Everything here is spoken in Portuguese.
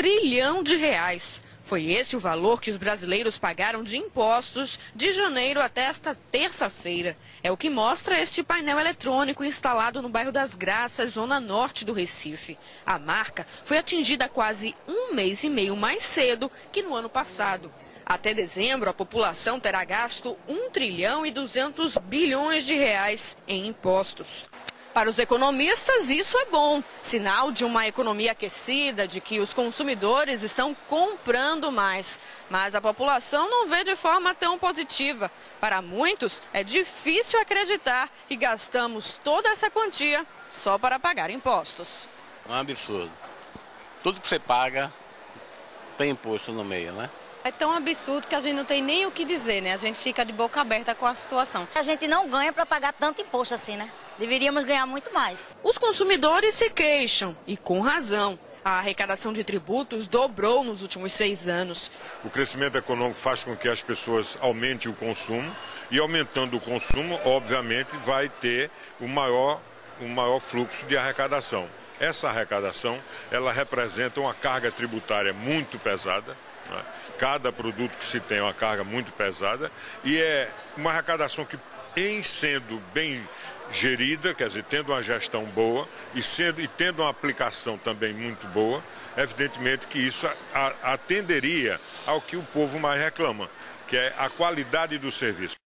trilhão de reais. Foi esse o valor que os brasileiros pagaram de impostos de janeiro até esta terça-feira. É o que mostra este painel eletrônico instalado no bairro das Graças, zona norte do Recife. A marca foi atingida quase um mês e meio mais cedo que no ano passado. Até dezembro, a população terá gasto 1 trilhão e 200 bilhões de reais em impostos. Para os economistas, isso é bom, sinal de uma economia aquecida, de que os consumidores estão comprando mais. Mas a população não vê de forma tão positiva. Para muitos, é difícil acreditar que gastamos toda essa quantia só para pagar impostos. É um absurdo. Tudo que você paga tem imposto no meio, né? É tão absurdo que a gente não tem nem o que dizer, né? A gente fica de boca aberta com a situação. A gente não ganha para pagar tanto imposto assim, né? Deveríamos ganhar muito mais. Os consumidores se queixam, e com razão. A arrecadação de tributos dobrou nos últimos 6 anos. O crescimento econômico faz com que as pessoas aumentem o consumo, e aumentando o consumo, obviamente, vai ter um maior fluxo de arrecadação. Essa arrecadação, ela representa uma carga tributária muito pesada. Cada produto que se tem é uma carga muito pesada e é uma arrecadação que, em sendo bem gerida, quer dizer, tendo uma gestão boa e tendo uma aplicação também muito boa, evidentemente que isso atenderia ao que o povo mais reclama, que é a qualidade do serviço.